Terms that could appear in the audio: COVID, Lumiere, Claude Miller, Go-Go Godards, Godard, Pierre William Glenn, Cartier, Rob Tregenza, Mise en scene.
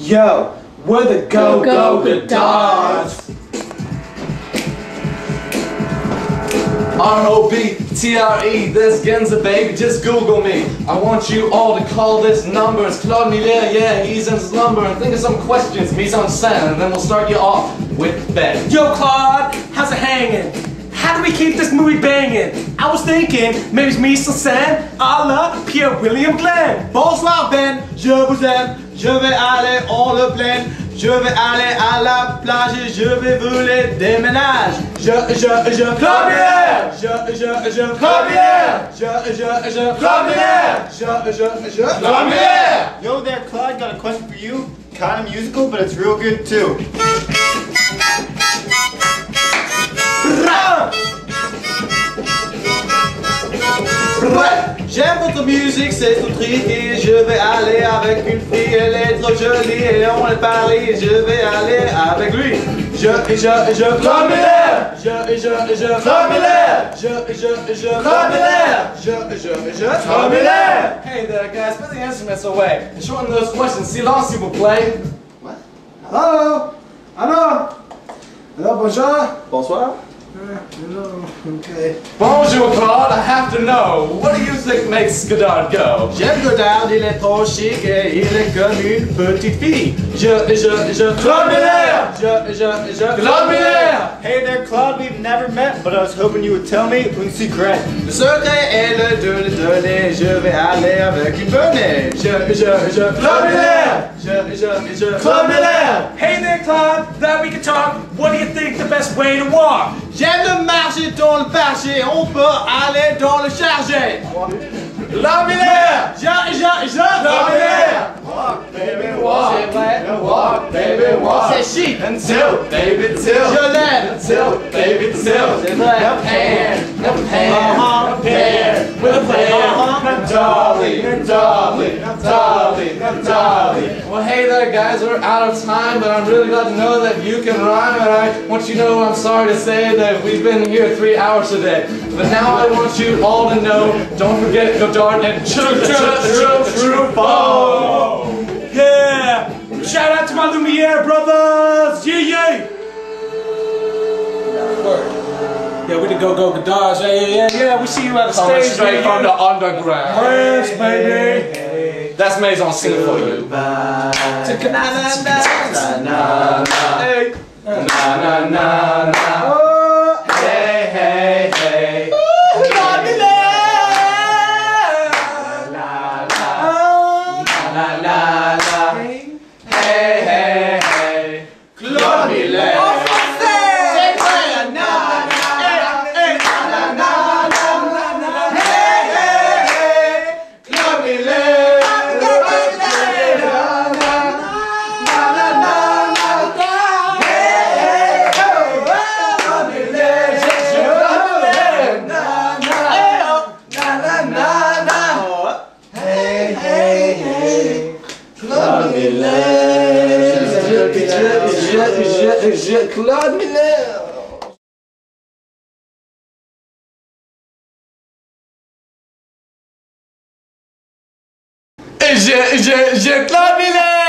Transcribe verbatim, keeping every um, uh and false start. Yo, we're the Go-Go Godards. R O B T R E, this Genza baby, just Google me. I want you all to call this number. It's Claude Miller, yeah, he's in slumber. And think of some questions, mise en scene, and then we'll start you off with bed. Yo, Claude, how's it hanging? How do we keep this movie banging? I was thinking, maybe it's mise en scene, a la Pierre William Glenn. Bonsoir, Ben, je vous aime, je vais aller en le plaine. Je vais aller à la plage et je vais vous les déménage. Je, je, je, première. Je, je, je, première. Je, je, je, première. Je, je, je, première. Yo there, Claude, got a question for you. Kind of musical, but it's real good too. J'aime votre musique, c'est tout tricky. Je vais aller avec une fille, elle est trop jolie et on est parlé. Je vais aller avec lui. Je, je, je, Claude Miller. Je, je, je, Claude Miller. Je, je, je, Claude Miller. Je, je, je, Claude Miller. Hey there, guys, put the instruments away and shorten those questions. Silence, you will play. What? Hello? Hello? Hello, bonjour. Bonsoir. Hello, okay. Bonjour, Claude. I have to know, what do you think makes Godard go? J'aime Godard, il est trop chic et il est comme une petite fille. Je, je, je, Claude Miller! Je, je, je, Claude Miller! Hey there, Claude, we've never met, but I was hoping you would tell me un secret. Le secret est le de le donner, je vais aller avec une bonne. Je, je, je, Claude Miller! Je, je, je, Claude Miller! Hey there, Claude, that we can talk. What do you think the best way to walk? J'aime marcher dans le marché, on peut aller dans le chargé. La Lumiere, je, je, je, La Lumiere. Walk, baby, walk, walk, baby, walk. C'est chic, until, baby, till. Je l'aime, until, baby, till. C'est vrai. A pan, a pan, a pan, with a plan. A dolly, a dolly, a dolly, a dolly. Well, hey there, guys, we're out of time, but I'm really glad to know that you can rhyme, and I want you to know I'm sorry to say that we've been here three hours today. But now I want you all to know, don't forget Godard and true, true, true, true, true, yeah! Shout out to my Lumiere brothers! Yeah, yeah! Yeah, we the Go-Go Godards, yeah, yeah, yeah, yeah, we see you at the Coming stage, straight baby. From the underground. Yes, baby! Hey, hey, hey. That's Mise en scene for you. Hey! Na na na na. Claude Miller. Je, je, je, Claude Miller.